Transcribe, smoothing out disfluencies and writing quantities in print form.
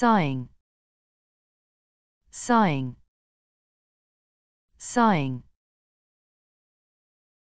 sighing, sighing, sighing.